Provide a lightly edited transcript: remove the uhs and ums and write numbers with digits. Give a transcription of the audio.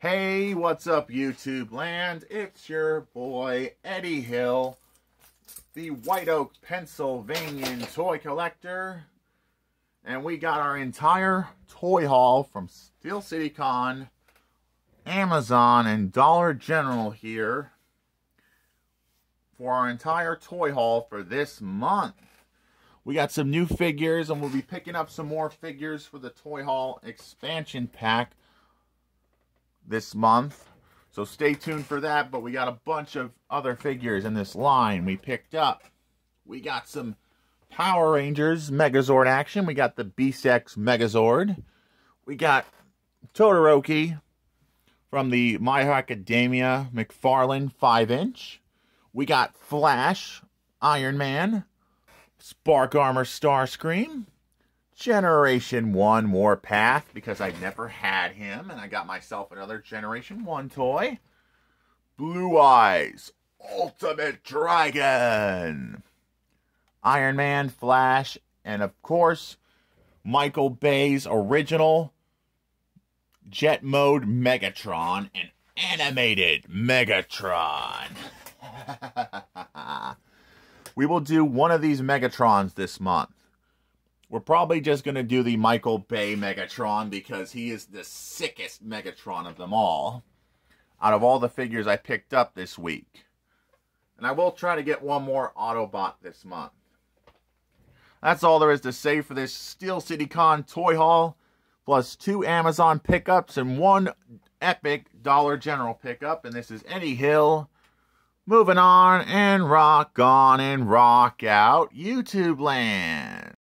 Hey, what's up YouTube land? It's your boy Eddie Hill, the White Oak, Pennsylvanian toy collector. And we got our entire toy haul from Steel City Con, Amazon, and Dollar General here for our entire toy haul for this month. We got some new figures and we'll be picking up some more figures for the toy haul expansion pack this month, so stay tuned for that. But we got a bunch of other figures in this line we picked up. We got some Power Rangers Megazord action. We got the Beast X Megazord. We got Todoroki from the My Hero Academia McFarlane 5-inch. We got Flash, Iron Man, Spark Armor Starscream, Generation 1 Warpath, because I never had him, and I got myself another Generation 1 toy. Blue Eyes Ultimate Dragon, Iron Man, Flash, and of course, Michael Bay's original Jet Mode Megatron and Animated Megatron. We will do one of these Megatrons this month. We're probably just going to do the Michael Bay Megatron because he is the sickest Megatron of them all, out of all the figures I picked up this week. And I will try to get one more Autobot this month. That's all there is to say for this Steel City Con toy haul, plus 2 Amazon pickups and 1 epic Dollar General pickup. And this is Eddie Hill. Moving on and rock out, YouTube land.